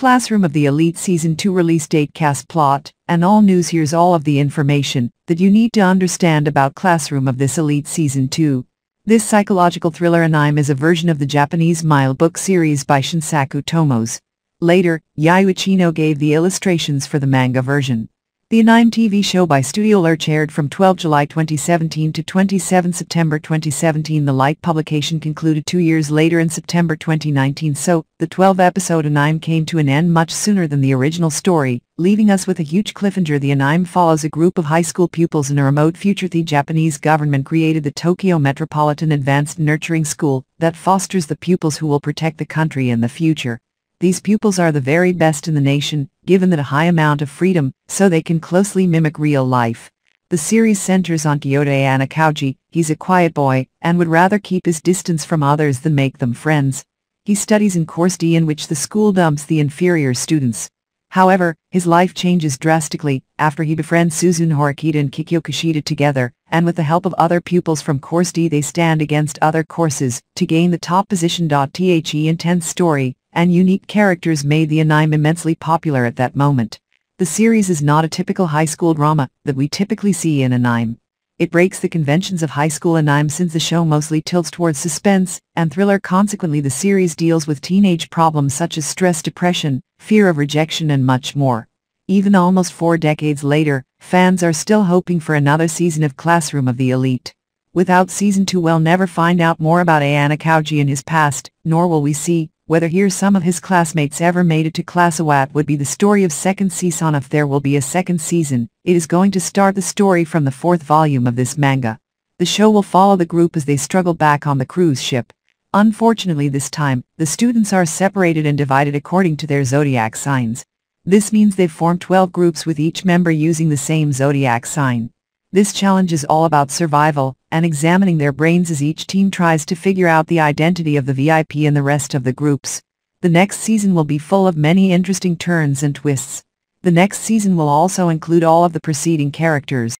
Classroom of the Elite Season 2 release date, cast, plot, and all news. Here's all of the information that you need to understand about Classroom of this Elite Season 2. This psychological thriller anime is a version of the Japanese Mile book series by Shunsaku Tomos. Later, Yuyu Ichino gave the illustrations for the manga version. The anime TV show by Studio Lerche aired from 12 July 2017 to 27 September 2017. The light publication concluded 2 years later in September 2019, so the 12-episode anime came to an end much sooner than the original story, leaving us with a huge cliffhanger. The anime follows a group of high school pupils in a remote future. The Japanese government created the Tokyo Metropolitan Advanced Nurturing School that fosters the pupils who will protect the country in the future. These pupils are the very best in the nation, given that a high amount of freedom, so they can closely mimic real life. The series centers on Kiyotaka Ayanokouji. He's a quiet boy, and would rather keep his distance from others than make them friends. He studies in Course D, in which the school dumps the inferior students. However, his life changes drastically after he befriends Suzune Horikita and Kikyo Kushida. Together, and with the help of other pupils from Course D, they stand against other courses to gain the top position. The intense story and unique characters made the anime immensely popular at that moment. The series is not a typical high school drama that we typically see in anime. It breaks the conventions of high school anime, since the show mostly tilts towards suspense and thriller. Consequently, the series deals with teenage problems such as stress, depression, fear of rejection, and much more. Even almost 4 decades later, fans are still hoping for another season of Classroom of the Elite. Without Season 2, we'll never find out more about Ayanokouji and his past, nor will we see whether here some of his classmates ever made it to class. What would be the story of second season? If there will be a second season, it is going to start the story from the 4th volume of this manga. The show will follow the group as they struggle back on the cruise ship. Unfortunately, this time, the students are separated and divided according to their zodiac signs. This means they've formed 12 groups, with each member using the same zodiac sign. This challenge is all about survival and examining their brains as each team tries to figure out the identity of the VIP and the rest of the groups. The next season will be full of many interesting turns and twists. The next season will also include all of the preceding characters.